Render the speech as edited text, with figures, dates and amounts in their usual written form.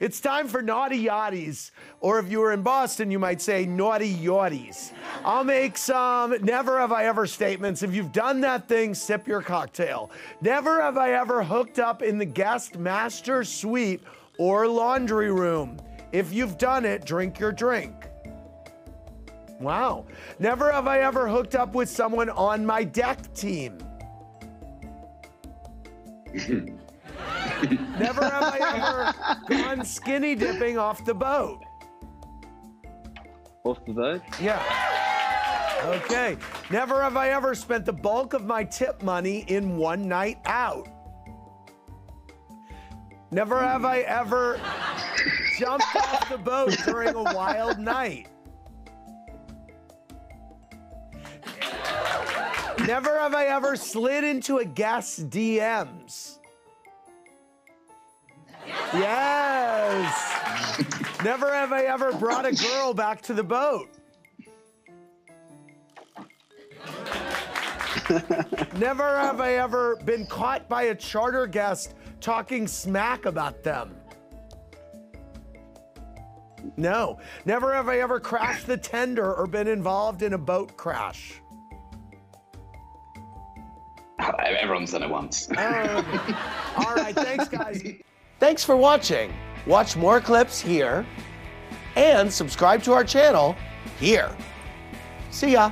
It's time for Naughty Yachties, or if you were in Boston, you might say Naughty Yachties. I'll make some never have I ever statements. If you've done that thing, sip your cocktail. Never have I ever hooked up in the guest master suite or laundry room. If you've done it, drink your drink. Wow. Never have I ever hooked up with someone on my deck team. Never have I ever gone skinny dipping off the boat. Off the boat? Yeah. Okay. Never have I ever spent the bulk of my tip money in one night out. Never have I ever jumped off the boat during a wild night. Never have I ever slid into a guest's DMs. Yes. Never have I ever brought a girl back to the boat. Never have I ever been caught by a charter guest talking smack about them. No. Never have I ever crashed the tender or been involved in a boat crash. Everyone's done it once. All right. Thanks, guys. Thanks for watching. Watch more clips here and subscribe to our channel here. See ya.